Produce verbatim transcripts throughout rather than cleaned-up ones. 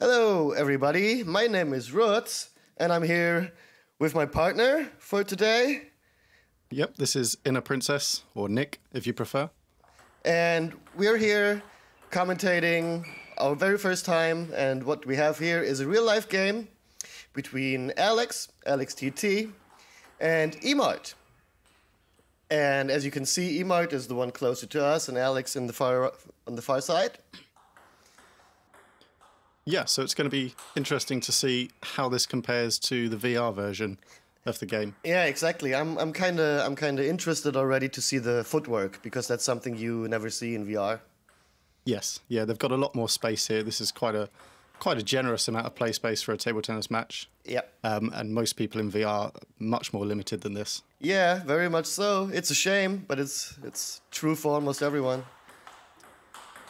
Hello everybody, my name is Rutz, and I'm here with my partner for today. Yep, this is Inner Princess, or Nick, if you prefer. And we're here commentating our very first time, and what we have here is a real-life game between Alex, Alex T T, and Emart. And as you can see, Emart is the one closer to us, and Alex in the far, on the far side. Yeah, so it's going to be interesting to see how this compares to the V R version of the game. Yeah, exactly. I'm I'm kind of I'm kind of interested already to see the footwork, because that's something you never see in V R. Yes. Yeah, they've got a lot more space here. This is quite a quite a generous amount of play space for a table tennis match. Yeah. Um and most people in V R are much more limited than this. Yeah, very much so. It's a shame, but it's it's true for almost everyone.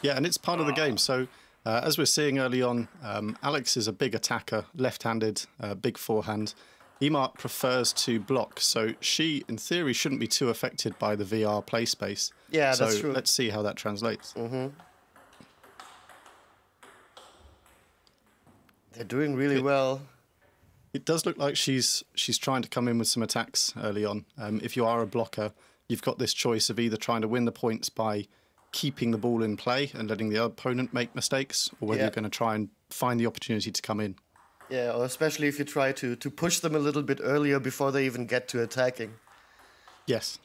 Yeah, and it's part of the game, so Uh, as we're seeing early on, um, Alex is a big attacker, left-handed, uh, big forehand. Emart prefers to block, so she, in theory, shouldn't be too affected by the V R play space. Yeah, so that's true. So let's see how that translates. Mm-hmm. They're doing really it, well. It does look like she's she's trying to come in with some attacks early on. Um, if you are a blocker, you've got this choice of either trying to win the points by keeping the ball in play and letting the opponent make mistakes, or whether yeah. you're going to try and find the opportunity to come in. Yeah, or especially if you try to, to push them a little bit earlier before they even get to attacking. Yes.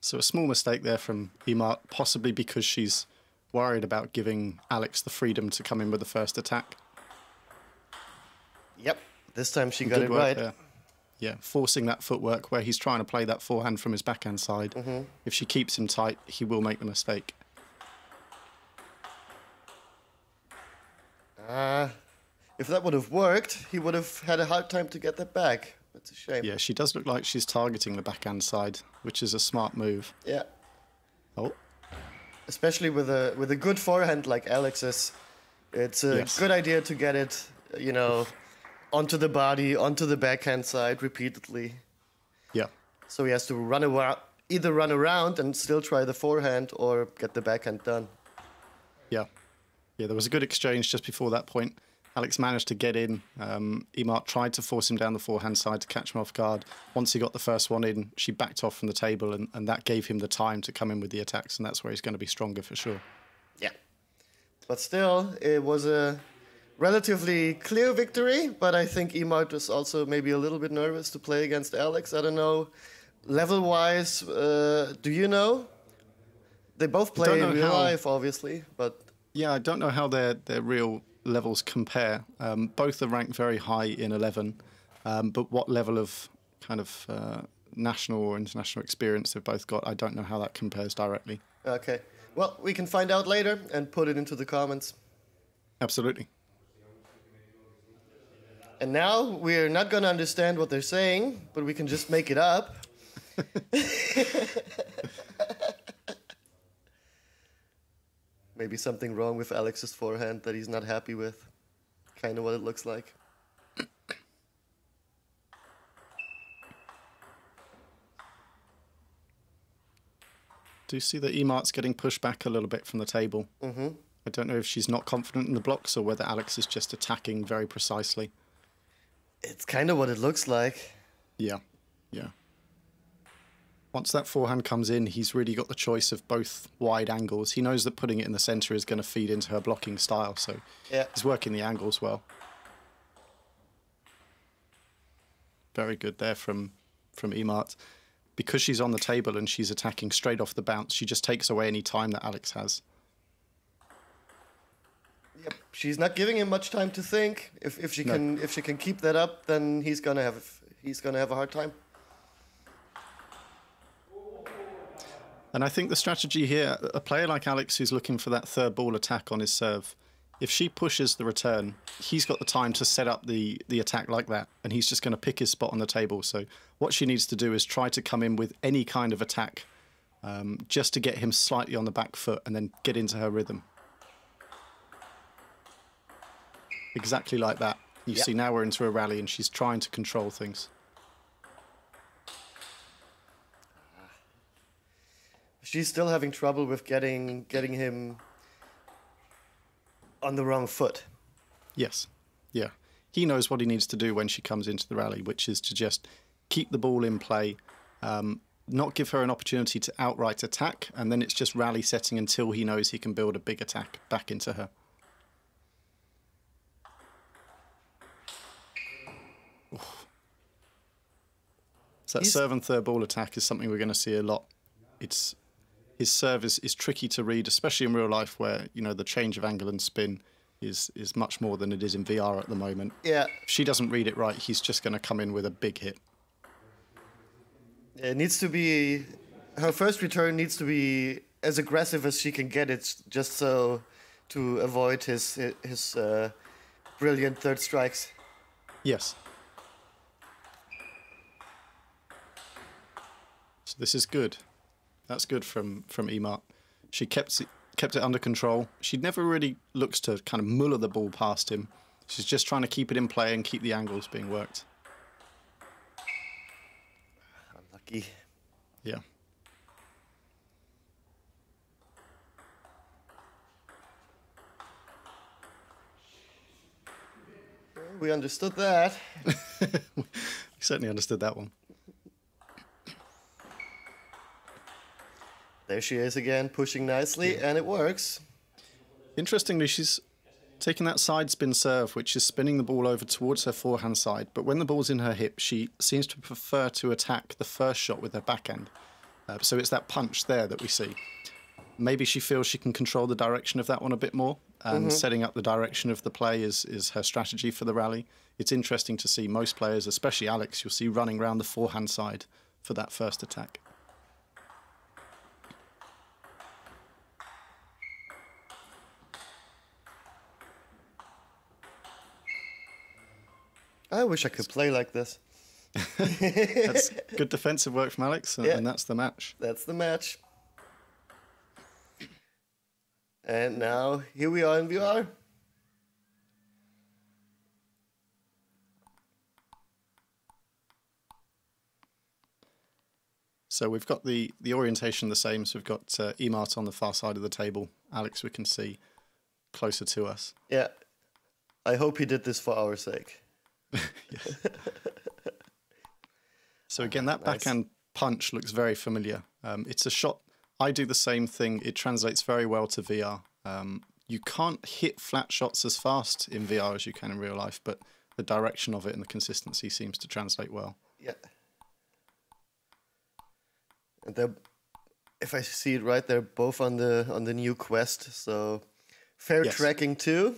So a small mistake there from Emart, possibly because she's worried about giving Alex the freedom to come in with the first attack. Yep, this time she got it right. There. Yeah, forcing that footwork where he's trying to play that forehand from his backhand side. Mm-hmm. If she keeps him tight, he will make the mistake. Uh, if that would have worked, he would have had a hard time to get that back. That's a shame. Yeah, she does look like she's targeting the backhand side, which is a smart move. Yeah. Oh. Especially with a with a good forehand like Alex's, it's a yes. good idea to get it, you know, onto the body, onto the backhand side repeatedly. Yeah. So he has to run around, either run around and still try the forehand, or get the backhand done. Yeah. Yeah, there was a good exchange just before that point. Alex managed to get in. Um, Emart tried to force him down the forehand side to catch him off guard. Once he got the first one in, she backed off from the table, and, and that gave him the time to come in with the attacks, and that's where he's going to be stronger for sure. Yeah. But still, it was a relatively clear victory, but I think Emart was also maybe a little bit nervous to play against Alex. I don't know, level-wise, uh, do you know? They both play in real how, life, obviously, but yeah, I don't know how their their real levels compare. Um, both are ranked very high in eleven, um, but what level of kind of uh, national or international experience they've both got, I don't know how that compares directly. Okay, well, we can find out later and put it into the comments. Absolutely. And now we're not going to understand what they're saying, but we can just make it up. Maybe something wrong with Alex's forehand that he's not happy with. Kind of what it looks like. Do you see that Emart's getting pushed back a little bit from the table? Mm-hmm. I don't know if she's not confident in the blocks or whether Alex is just attacking very precisely. It's kind of what it looks like. Yeah, yeah. Once that forehand comes in, he's really got the choice of both wide angles. He knows that putting it in the centre is going to feed into her blocking style, so yeah. he's working the angles well. Very good there from, from Emart. Because she's on the table and she's attacking straight off the bounce, she just takes away any time that Alex has. Yep. She's not giving him much time to think. If if she no. can if she can keep that up, then he's gonna have he's gonna have a hard time. And I think the strategy here, a player like Alex who's looking for that third ball attack on his serve, if she pushes the return, he's got the time to set up the the attack like that, and he's just going to pick his spot on the table. So what she needs to do is try to come in with any kind of attack, um, just to get him slightly on the back foot and then get into her rhythm. Exactly like that. You yep. see, now we're into a rally and she's trying to control things. she's still having trouble with getting getting him on the wrong foot. Yes. Yeah. He knows what he needs to do when she comes into the rally, which is to just keep the ball in play, um, not give her an opportunity to outright attack, and then it's just rally setting until he knows he can build a big attack back into her. Oof. So that is serve and third ball attack is something we're going to see a lot. It's his serve is, is tricky to read, especially in real life where, you know, the change of angle and spin is is much more than it is in V R at the moment. Yeah. If she doesn't read it right, he's just going to come in with a big hit. It needs to be... Her first return needs to be as aggressive as she can get it, just so to avoid his, his uh, brilliant third strikes. Yes. So this is good. That's good from, from Emart. She kept it, kept it under control. She never really looks to kind of muller the ball past him. She's just trying to keep it in play and keep the angles being worked. Yeah. We understood that. We certainly understood that one. There she is again, pushing nicely, yeah. And it works. Interestingly, she's taking that side spin serve, which is spinning the ball over towards her forehand side, but when the ball's in her hip, she seems to prefer to attack the first shot with her backhand. Uh, so it's that punch there that we see. Maybe she feels she can control the direction of that one a bit more, and mm-hmm. setting up the direction of the play is, is her strategy for the rally. It's interesting to see most players, especially Alex, you'll see running around the forehand side for that first attack. I wish I could play like this. That's good defensive work from Alex, and, yeah. and that's the match. That's the match. And now, here we are in V R. So we've got the, the orientation the same, so we've got uh, Emart on the far side of the table. Alex, we can see closer to us. Yeah. I hope he did this for our sake. Yes. So again, that nice. Backhand punch looks very familiar. Um, it's a shot. I do the same thing. It translates very well to V R. Um, you can't hit flat shots as fast in V R as you can in real life, but the direction of it and the consistency seems to translate well. Yeah. And they're, if I see it right, they're both on the on the new Quest. So fair yes. tracking too.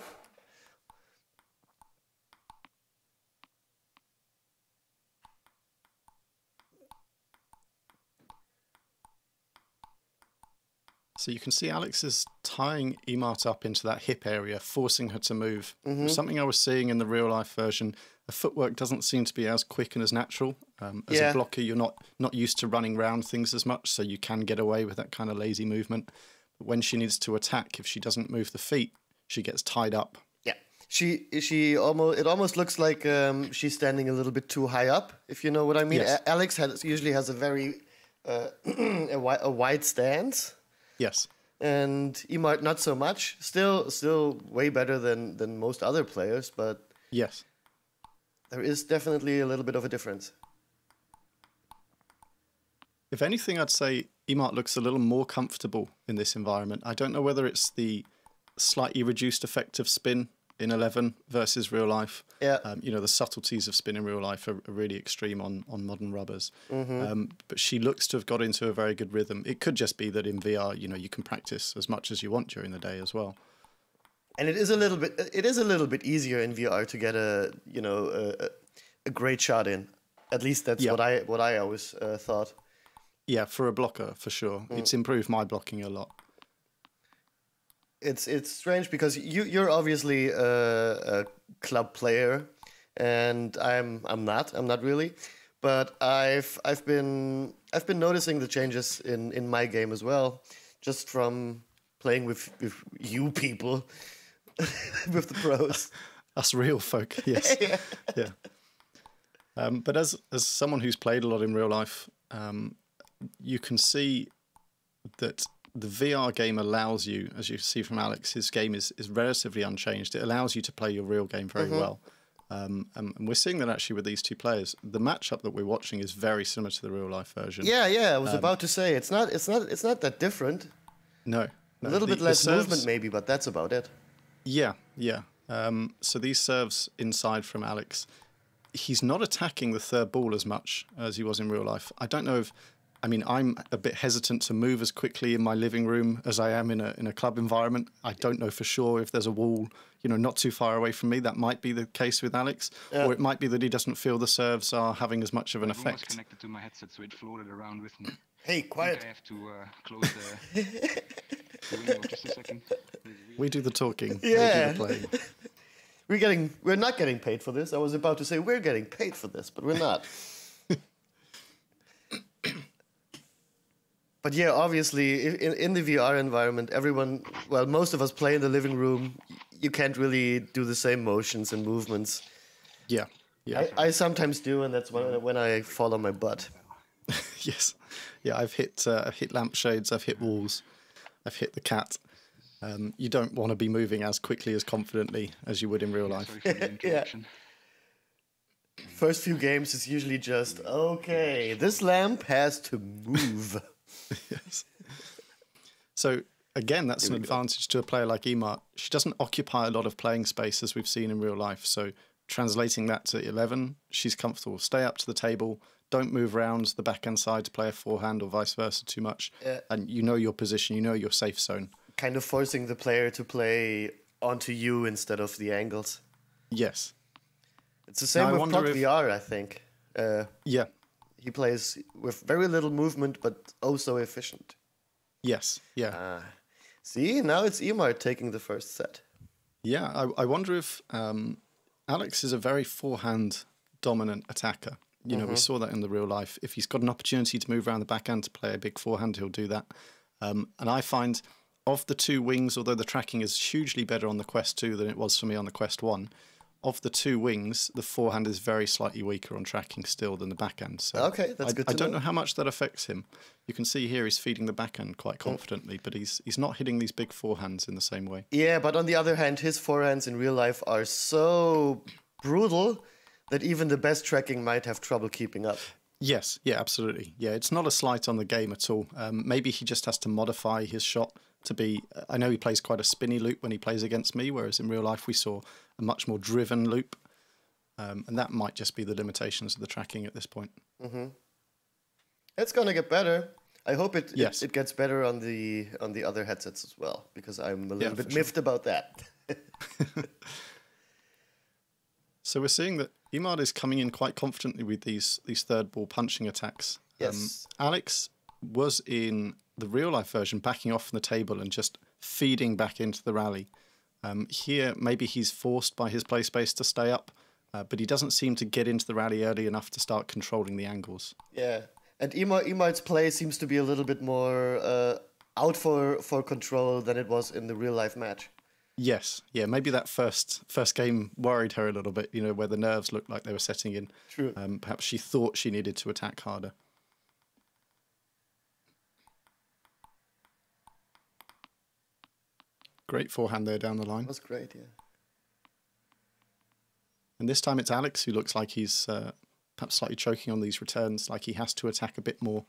So you can see Alex is tying Emart up into that hip area, forcing her to move. Mm-hmm. Something I was seeing in the real-life version, the footwork doesn't seem to be as quick and as natural. Um, as yeah. a blocker, you're not, not used to running around things as much, so you can get away with that kind of lazy movement. But when she needs to attack, if she doesn't move the feet, she gets tied up. Yeah, she she almost it almost looks like um, she's standing a little bit too high up, if you know what I mean. Yes. Alex has, usually has a very uh, a, wi a wide stance. Yes, and Emart not so much. Still, still way better than than most other players, but yes, there is definitely a little bit of a difference. If anything, I'd say Emart looks a little more comfortable in this environment. I don't know whether it's the slightly reduced effect of spin in eleven versus real life. Yeah, um, you know, the subtleties of spin in real life are, are really extreme on on modern rubbers. Mm-hmm. um, but she looks to have got into a very good rhythm. It could just be that in V R, you know, you can practice as much as you want during the day as well. And it is a little bit it is a little bit easier in V R to get a you know a, a great shot in. At least that's yeah. what I what I always uh, thought. Yeah, for a blocker for sure, mm. it's improved my blocking a lot. It's it's strange because you you're obviously a, a club player, and I'm I'm not I'm not really, but I've I've been I've been noticing the changes in in my game as well, just from playing with with you people, with the pros, us real folk, yes, yeah. yeah. Um, but as as someone who's played a lot in real life, um, you can see that the V R game allows you, as you see from Alex, his game is, is relatively unchanged. It allows you to play your real game very mm-hmm. well. Um, and, and we're seeing that actually with these two players. The matchup that we're watching is very similar to the real life version. Yeah, yeah, I was um, about to say it's not, it's not, it's not that different. No, no a little the, bit less serves, movement maybe, but that's about it. Yeah, yeah. Um, so these serves inside from Alex, he's not attacking the third ball as much as he was in real life. I don't know if, I mean, I'm a bit hesitant to move as quickly in my living room as I am in a in a club environment. I don't know for sure if there's a wall, you know, not too far away from me. That might be the case with Alex, yeah. or it might be that he doesn't feel the serves are having as much of an effect. I was connected to my headset, so it floated around with me. Hey, quiet! I, I have to uh, close the, the window just a second. We do the talking. Yeah. They do the playing. We're getting, we're not getting paid for this. I was about to say we're getting paid for this, but we're not. But yeah, obviously, in, in the V R environment, everyone, well, most of us play in the living room. You can't really do the same motions and movements. Yeah. yeah. I, I sometimes do, and that's when, when I fall on my butt. Yes. Yeah, I've hit, uh, I've hit lampshades, I've hit walls, I've hit the cat. Um, you don't want to be moving as quickly, as confidently as you would in real life. Yeah. First few games is usually just, okay, this lamp has to move. Yes. So again, that's an advantage to a player like Emart. She doesn't occupy a lot of playing space as we've seen in real life. So translating that to eleven, she's comfortable. Stay up to the table. Don't move around the backhand side to play a forehand or vice versa too much. Uh, and you know your position. You know your safe zone. Kind of forcing the player to play onto you instead of the angles. Yes. It's the same with Puck V R, I think. Uh, yeah. He plays with very little movement, but oh so efficient. Yes, yeah. Ah. See, now it's Emart taking the first set. Yeah, I, I wonder if um, Alex is a very forehand dominant attacker. You mm-hmm. know, we saw that in the real life. If he's got an opportunity to move around the backhand to play a big forehand, he'll do that. Um, and I find of the two wings, although the tracking is hugely better on the Quest two than it was for me on the Quest one, of the two wings, the forehand is very slightly weaker on tracking still than the backhand. So okay, that's I, good to I don't know. know how much that affects him. You can see here he's feeding the backhand quite confidently, mm. but he's he's not hitting these big forehands in the same way. Yeah, but on the other hand, his forehands in real life are so brutal that even the best tracking might have trouble keeping up. Yes, yeah, absolutely. Yeah, it's not a slight on the game at all. Um, maybe he just has to modify his shot to be... I know he plays quite a spinny loop when he plays against me, whereas in real life we saw a much more driven loop. Um, and that might just be the limitations of the tracking at this point. Mm-hmm. It's going to get better. I hope it, yes. it it gets better on the on the other headsets as well, because I'm a little yeah, bit miffed sure. about that. So we're seeing that Emart is coming in quite confidently with these, these third ball punching attacks. Yes. Um, Alex was in the real life version backing off from the table and just feeding back into the rally. Um, here, maybe he's forced by his play space to stay up, uh, but he doesn't seem to get into the rally early enough to start controlling the angles. Yeah, and Emart, Emart's play seems to be a little bit more uh, out for, for control than it was in the real-life match. Yes, yeah, maybe that first first game worried her a little bit, you know, where the nerves looked like they were setting in. True. Um, perhaps she thought she needed to attack harder. Great forehand there down the line. That was great, yeah. And this time it's Alex who looks like he's uh, perhaps slightly choking on these returns, like he has to attack a bit more.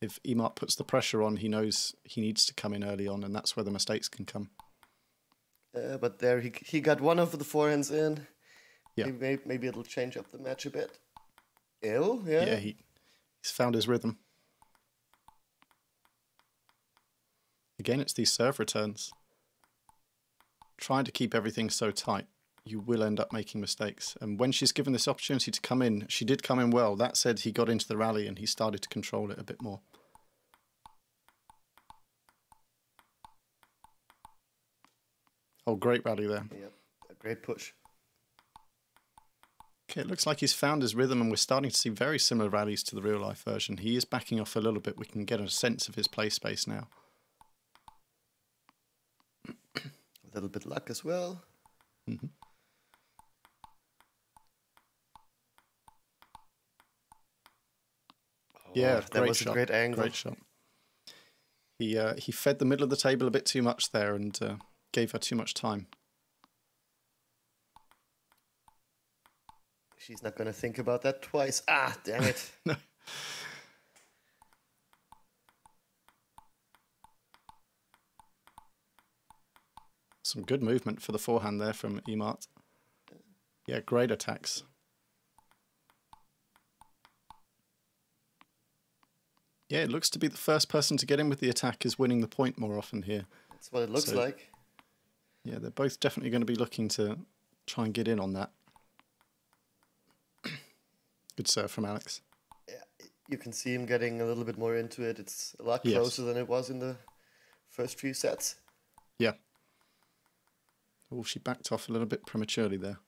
If Emart puts the pressure on, he knows he needs to come in early on, and that's where the mistakes can come. Uh, but there, he he got one of the forehands in. Yeah. Maybe, maybe it'll change up the match a bit. Ew, yeah. Yeah, he, he's found his rhythm. Again, it's these serve returns. Trying to keep everything so tight, you will end up making mistakes. And when she's given this opportunity to come in, she did come in well. That said, he got into the rally and he started to control it a bit more. Oh, great rally there. Yep, a great push. Okay, it looks like he's found his rhythm and we're starting to see very similar rallies to the real life version. He is backing off a little bit. We can get a sense of his play space now. A little bit luck as well. Mm-hmm. Oh, yeah, that was a great angle. Great shot. He, uh, he fed the middle of the table a bit too much there and uh, gave her too much time. She's not going to think about that twice. Ah, damn it. No. Some good movement for the forehand there from Emart. Yeah, great attacks. Yeah, it looks to be the first person to get in with the attack is winning the point more often here. That's what it looks so, like. Yeah, they're both definitely going to be looking to try and get in on that. Good serve from Alex. Yeah, you can see him getting a little bit more into it. It's a lot closer yes. than it was in the first few sets. Yeah. Oh, she backed off a little bit prematurely there.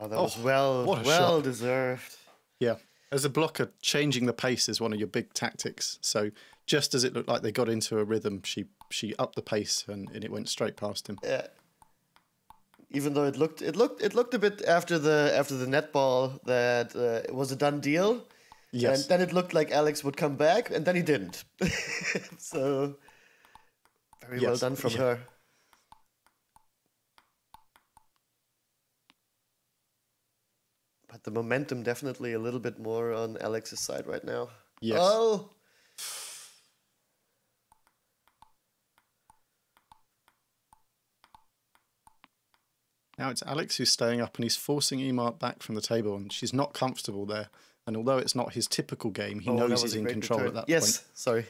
Oh, that oh, was well, well deserved. Yeah. As a blocker, changing the pace is one of your big tactics. So just as it looked like they got into a rhythm, she she upped the pace and, and it went straight past him. Yeah. Even though it looked it looked it looked a bit after the after the netball that uh, it was a done deal. Yes. And then it looked like Alex would come back, and then he didn't. So very yes. well done from yeah. her. But the momentum definitely a little bit more on Alex's side right now. Yes. Oh. Now it's Alex who's staying up and he's forcing Emart back from the table, and she's not comfortable there. And although it's not his typical game, he oh, knows he's in control return. at that yes. point. Yes, sorry.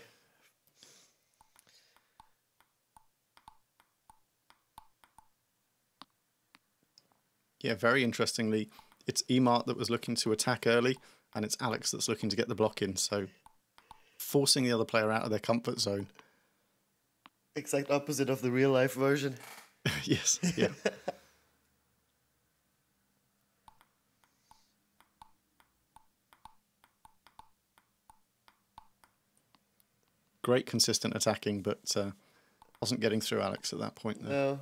Yeah, very interestingly, it's Emart that was looking to attack early, and it's Alex that's looking to get the block in. So forcing the other player out of their comfort zone. Exact opposite of the real life version. Yes, yeah. Great consistent attacking, but uh, wasn't getting through Alex at that point. There. No.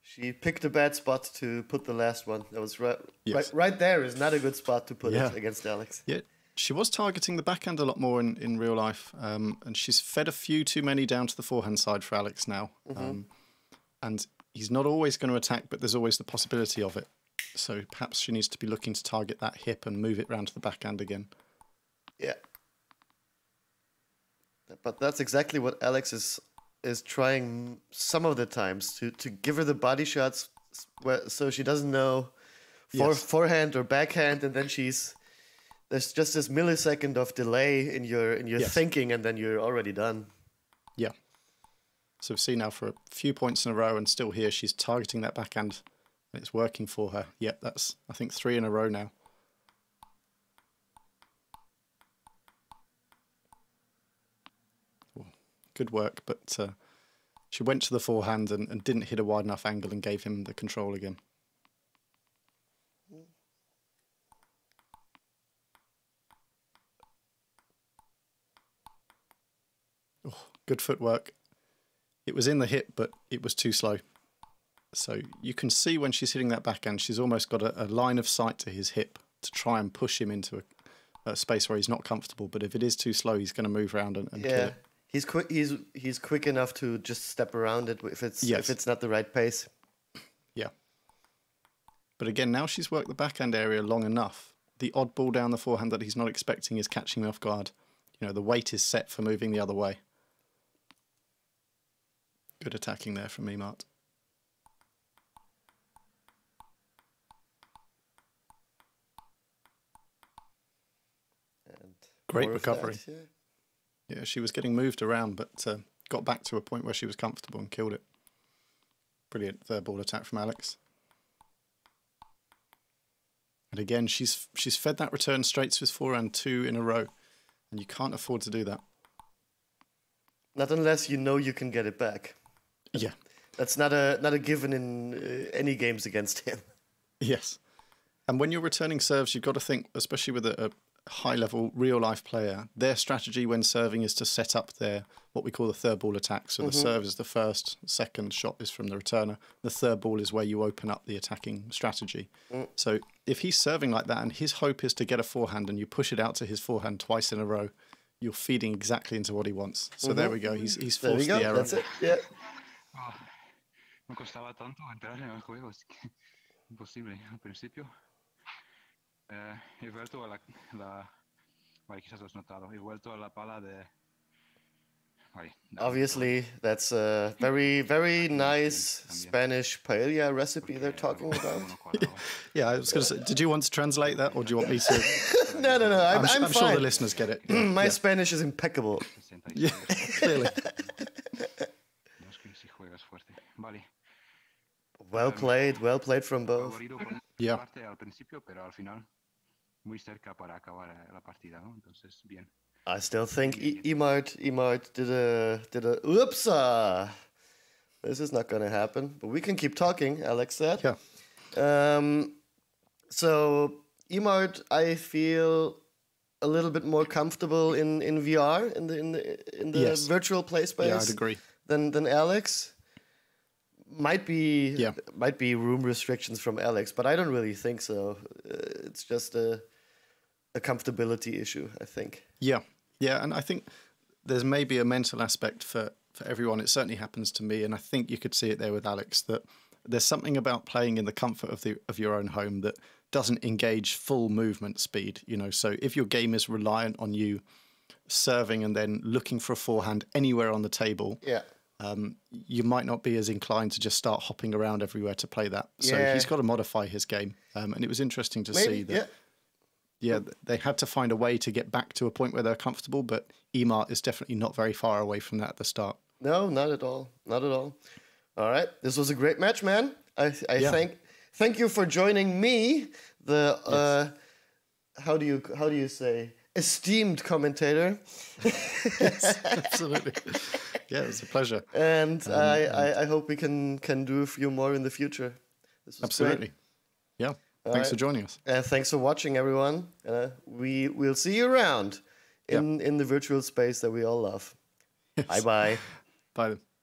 She picked a bad spot to put the last one. That was right, yes. right, right there is not a good spot to put yeah. it against Alex. Yeah, she was targeting the backhand a lot more in, in real life, um, and she's fed a few too many down to the forehand side for Alex now. Mm-hmm. um, and he's not always going to attack, but there's always the possibility of it. So perhaps she needs to be looking to target that hip and move it round to the backhand again. Yeah. But that's exactly what Alex is... is trying some of the times to, to give her the body shots where, so she doesn't know for, yes. forehand or backhand, and then she's there's just this millisecond of delay in your in your yes. thinking, and then you're already done. Yeah. So we've seen now for a few points in a row, and still here she's targeting that backhand, and it's working for her. Yeah, that's I think three in a row now. Good work, but uh, she went to the forehand and, and didn't hit a wide enough angle and gave him the control again. Oh, good footwork. It was in the hip, but it was too slow. So you can see when she's hitting that backhand, she's almost got a, a line of sight to his hip to try and push him into a, a space where he's not comfortable. But if it is too slow, he's going to move around and, and yeah. kill it. He's quick. He's he's quick enough to just step around it if it's yes. if it's not the right pace. Yeah. But again, now she's worked the backhand area long enough. The odd ball down the forehand that he's not expecting is catching him off guard. You know, the weight is set for moving the other way. Good attacking there from Emart. And great recovery. That, yeah. Yeah, she was getting moved around, but uh, got back to a point where she was comfortable and killed it. Brilliant third ball attack from Alex. And again, she's she's fed that return straight to his forehand two in a row, and you can't afford to do that. Not unless you know you can get it back. Yeah, that's not a not a given in uh, any games against him. Yes, and when you're returning serves, you've got to think, especially with a, a high-level, real-life player, their strategy when serving is to set up their what we call the third ball attack. So mm-hmm. the serve is the first, second shot is from the returner. The third ball is where you open up the attacking strategy. Mm. So if he's serving like that and his hope is to get a forehand and you push it out to his forehand twice in a row, you're feeding exactly into what he wants. So mm-hmm. there we go. He's, he's forced the error. That's it. Yeah. Oh, me costaba tanto entrar en el juego. Es que imposible al principio. Eh, he vuelto a la, la... Vale, quizás lo has notado. He vuelto a la pala de... Vale, de... Obviously, that's a very, very nice Spanish paella recipe they're talking about. Yeah, I was going to say, did you want to translate that, or do you want me to... no, no, no, I'm, I'm, I'm, I'm fine. Sure the listeners get it. Yeah, my yeah. Spanish is impeccable. Yeah, clearly. Well played, well played from both. Yeah. I still think Emart Emart did a did a oopsa. This is not gonna happen, but we can keep talking. Alex said. Yeah. Um. So Emart, I feel a little bit more comfortable in in V R in the in the in the yes. virtual play space. Yeah, I'd agree. Than than Alex. Might be yeah. might be room restrictions from Alex, but I don't really think so. Uh, it's just a a comfortability issue, I think. Yeah, yeah, and I think there's maybe a mental aspect for for everyone. It certainly happens to me, and I think you could see it there with Alex, that there's something about playing in the comfort of the of your own home that doesn't engage full movement speed. You know, so if your game is reliant on you serving and then looking for a forehand anywhere on the table, yeah. Um, you might not be as inclined to just start hopping around everywhere to play that. So yeah. he's got to modify his game. Um, and it was interesting to Maybe, see that, yeah. yeah, they had to find a way to get back to a point where they're comfortable, but Emart is definitely not very far away from that at the start. No, not at all. Not at all. All right. This was a great match, man. I, I yeah. thank, thank you for joining me, the, uh, yes. how do you, how do you say, esteemed commentator. Yes, absolutely. Yeah, it was a pleasure. And um, I, I, I hope we can, can do a few more in the future. This was absolutely. Great. Yeah. All thanks right. for joining us. Uh, thanks for watching, everyone. Uh, we will see you around in, yep. in the virtual space that we all love. Yes. Bye-bye. Bye. -bye. Bye.